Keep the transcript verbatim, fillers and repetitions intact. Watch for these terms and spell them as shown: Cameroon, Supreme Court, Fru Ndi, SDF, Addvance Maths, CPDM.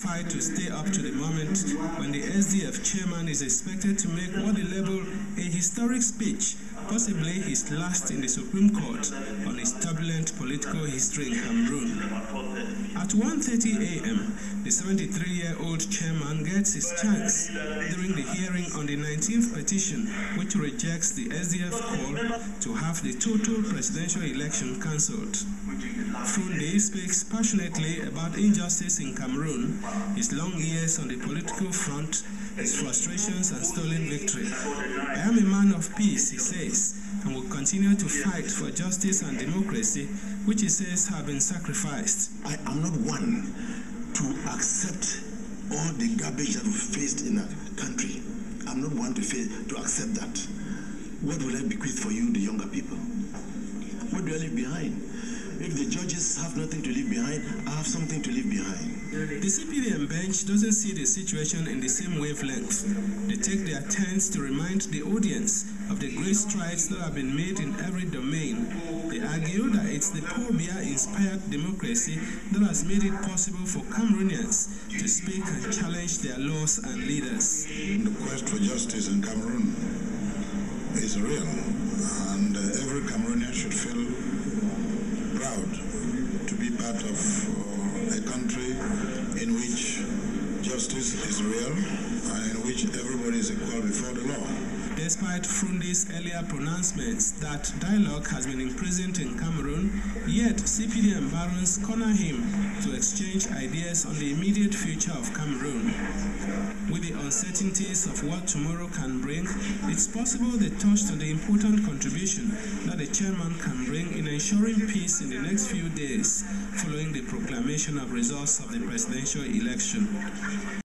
Fight to stay up to the moment when the S D F chairman is expected to make what they label a historic speech, possibly his last in the Supreme Court, on his turbulent political history in Cameroon. At one thirty a m, the seventy-three-year-old chairman gets his chance during the hearing on the nineteenth petition, which rejects the S D F call to have the total presidential election cancelled. Fru Ndi speaks passionately about injustice in Cameroon, his long years on the political front, his frustrations and stolen victory. "I am a man of peace," he says, "and will continue to fight for justice and democracy, which he says have been sacrificed." I am not one to accept all the garbage that we faced in our country. I'm not one to, face, to accept that. What will I bequeath for you, the younger people? What do I leave behind? If the judges have nothing to leave behind, I have something to leave behind. The C P D M bench doesn't see the situation in the same wavelength. They take their turns to remind the audience of the great strides that have been made in every domain. They argue that it's the Pobia-inspired democracy that has made it possible for Cameroonians to speak and challenge their laws and leaders. The quest for justice in Cameroon is real, and every Cameroonian should feel proud to be part of uh, a country in which justice is real and in which everybody is equal before the law. Despite Fru Ndi's earlier pronouncements that dialogue has been imprisoned in Cameroon, yet C P D M barons corner him to exchange ideas on the immediate future of Cameroon. With the uncertainties of what tomorrow can bring, it's possible they touched on the important contribution that the chairman can bring in ensuring peace in the next few days following the proclamation of results of the presidential election.